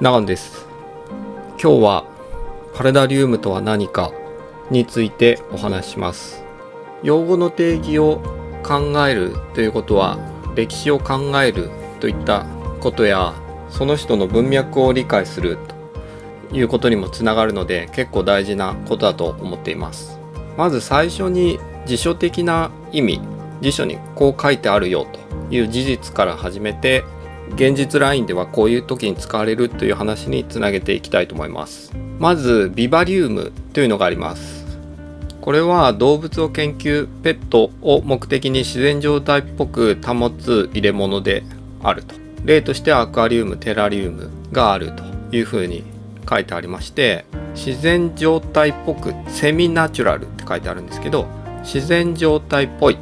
長野です。今日はパラダリウムとは何かについてお話しします。用語の定義を考えるということは、歴史を考えるといったことやその人の文脈を理解するということにもつながるので、結構大事なことだと思っています。まず最初に辞書的な意味、辞書にこう書いてあるよという事実から始めて、現実ラインではこういう時に使われるという話につなげていきたいと思います。まずビバリウムというのがあります。これは動物を研究、ペットを目的に自然状態っぽく保つ入れ物であると。例としてアクアリウム、テラリウムがあるというふうに書いてありまして、自然状態っぽくセミナチュラルって書いてあるんですけど、自然状態っぽい、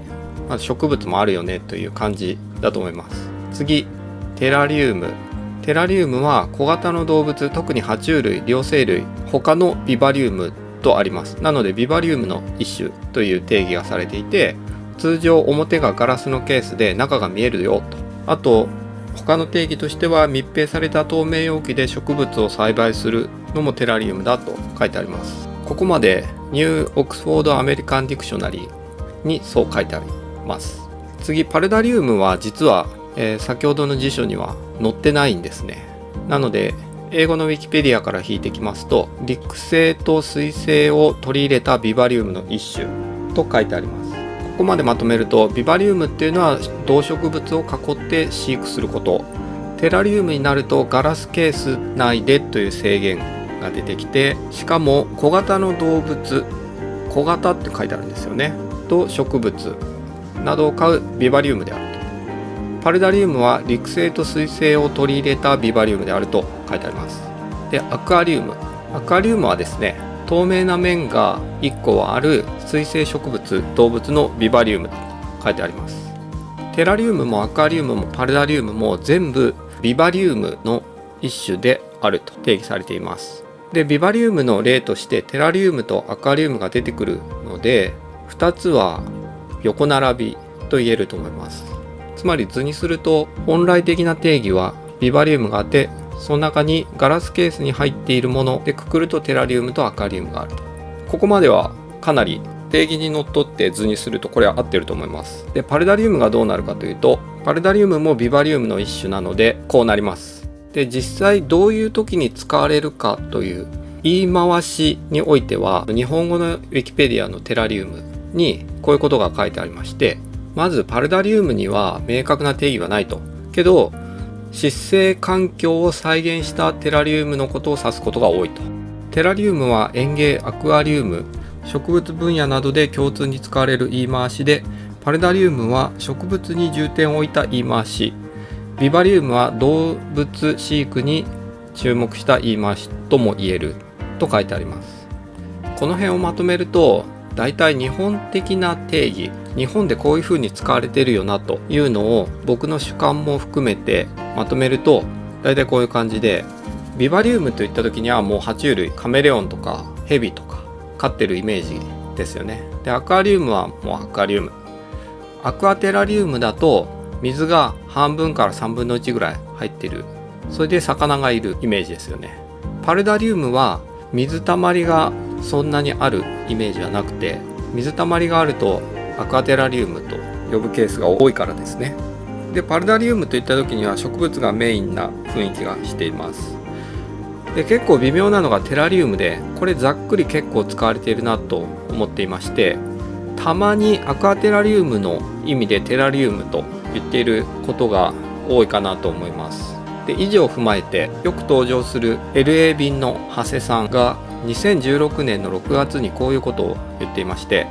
まあ、植物もあるよねという感じだと思います。次、テラリウム。テラリウムは小型の動物、特に爬虫類、両生類、他のビバリウムとあります。なのでビバリウムの一種という定義がされていて、通常表がガラスのケースで中が見えるよと。あと他の定義としては、密閉された透明容器で植物を栽培するのもテラリウムだと書いてあります。ここまでニューオックスフォードアメリカンディクショナリーにそう書いてあります。次、パルダリウムは実は先ほどの辞書には載ってないんですね。なので英語のウィキペディアから引いてきますと、陸生と水生を取り入れたビバリウムの一種と書いてあります。ここまでまとめると、ビバリウムっていうのは動植物を囲って飼育すること、テラリウムになるとガラスケース内でという制限が出てきて、しかも小型の動物、小型って書いてあるんですよね、と植物などを飼うビバリウムである。パルダリウムは陸生と水生を取り入れたビバリウムであると書いてあります。で、アクアリウム。アクアリウムはですね、透明な面が1個はある水生植物、動物のビバリウムと書いてあります。テラリウムもアクアリウムもパルダリウムも全部ビバリウムの一種であると定義されています。で、ビバリウムの例としてテラリウムとアクアリウムが出てくるので、2つは横並びと言えると思います。つまり図にすると、本来的な定義はビバリウムがあって、その中にガラスケースに入っているものでくくるとテラリウムとアクアリウムがあると。ここまではかなり定義にのっとって図にすると、これは合ってると思います。で、パルダリウムがどうなるかというと、パルダリウムもビバリウムの一種なのでこうなります。で、実際どういう時に使われるかという言い回しにおいては、日本語のウィキペディアのテラリウムにこういうことが書いてありまして、まずパルダリウムには明確な定義はないと。けど湿生環境を再現したテラリウムのことを指すことが多いと。テラリウムは園芸、アクアリウム、植物分野などで共通に使われる言い回しで、パルダリウムは植物に重点を置いた言い回し、ビバリウムは動物飼育に注目した言い回しとも言えると書いてあります。この辺をまとめると、大体日本的な定義、日本でこういう風に使われてるよなというのを僕の主観も含めてまとめると、大体こういう感じで、ビバリウムといった時にはもう爬虫類、カメレオンとかヘビとか飼ってるイメージですよね。で、アクアリウムはもうアクアリウム。アクアテラリウムだと水が半分から3分の1ぐらい入ってる、それで魚がいるイメージですよね。パルダリウムは水たまりがそんなにあるイメージはなくて、水たまりがあるとアクアテラリウムと呼ぶケースが多いからですね。で、パルダリウムといった時には植物がメインな雰囲気がしています。で、結構微妙なのがテラリウムで、これざっくり結構使われているなと思っていまして、たまにアクアテラリウムの意味でテラリウムと言っていることが多いかなと思います。で、以上を踏まえて、よく登場する LA 便の長谷さんが2016年の6月にこういうことを言っていまして、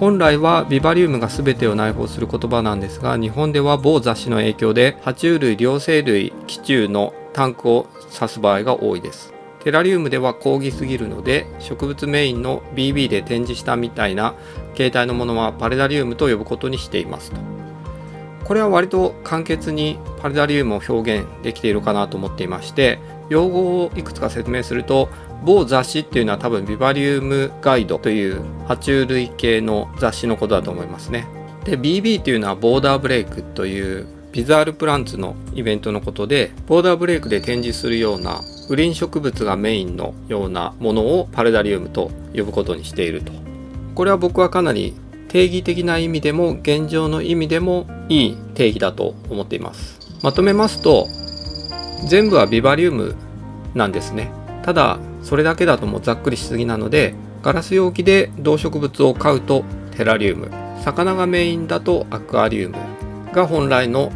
本来はビバリウムが全てを内包する言葉なんですが、日本では某雑誌の影響で爬虫類、両生類、寄虫のタンクを指す場合が多いです。テラリウムでは広義すぎるので、植物メインの BB で展示したみたいな形態のものはパルダリウムと呼ぶことにしていますと。これは割と簡潔にパルダリウムを表現できているかなと思っていまして、用語をいくつか説明すると、某雑誌っていうのは多分ビバリウムガイドという爬虫類系の雑誌のことだと思いますね。で、 BB というのはボーダーブレイクというビザールプランツのイベントのことで、ボーダーブレイクで展示するような雨林植物がメインのようなものをパルダリウムと呼ぶことにしていると。これは僕はかなり定義的な意味でも現状の意味でもいい定義だと思っています。まとめますと、全部はビバリウムなんですね。ただそれだけだともうざっくりしすぎなので、ガラス容器で動植物を飼うとテラリウム、魚がメインだとアクアリウムが本来の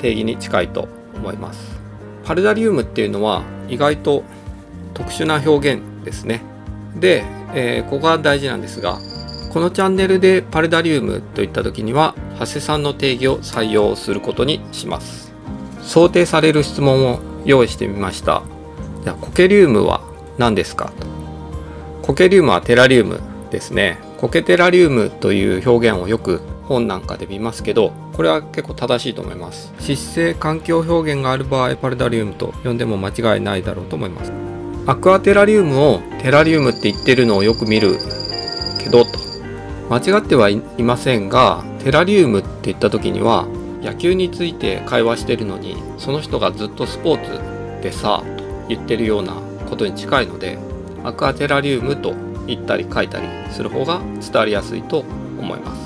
定義に近いと思います。パルダリウムっていうのは意外と特殊な表現ですね。で、ここが大事なんですが、このチャンネルでパルダリウムといった時には長谷さんの定義を採用することにします。想定される質問を用意してみました。じゃあ、コケリウムは何ですかと。コケリウムはテラリウムですね。コケテラリウムという表現をよく本なんかで見ますけど、これは結構正しいと思います。湿性環境表現がある場合、パルダリウムと呼んでも間違いないだろうと思います。アクアテラリウムをテラリウムって言ってるのをよく見るけどと、間違ってはいませんが、テラリウムって言った時には野球について会話してるのに、その人がずっとスポーツでさと言ってるようなことに近いので、アクアテラリウムと言ったり書いたりする方が伝わりやすいと思います。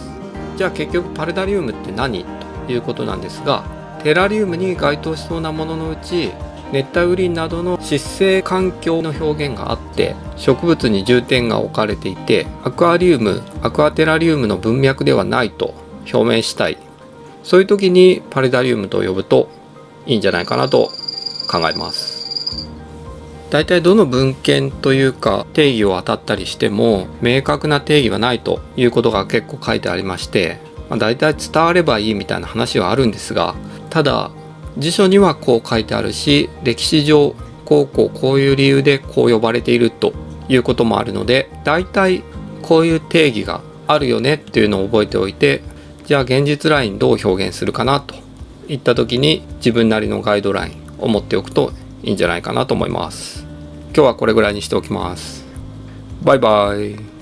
じゃあ結局パルダリウムって何ということなんですが、テラリウムに該当しそうなもののうち、熱帯雨林などの湿性環境の表現があって、植物に重点が置かれていて、アクアリウム、アクアテラリウムの文脈ではないと表明したい、そういう時にパルダリウムと呼ぶといいんじゃないかなと考えます。大体どの文献というか定義を当たったりしても、明確な定義はないということが結構書いてありまして、大体伝わればいいみたいな話はあるんですが、ただ辞書にはこう書いてあるし、歴史上こういう理由でこう呼ばれているということもあるので、大体こういう定義があるよねっていうのを覚えておいて、じゃあ現実ラインどう表現するかなといった時に自分なりのガイドラインを持っておくといいんじゃないかなと思います。今日はこれぐらいにしておきます。バイバイ。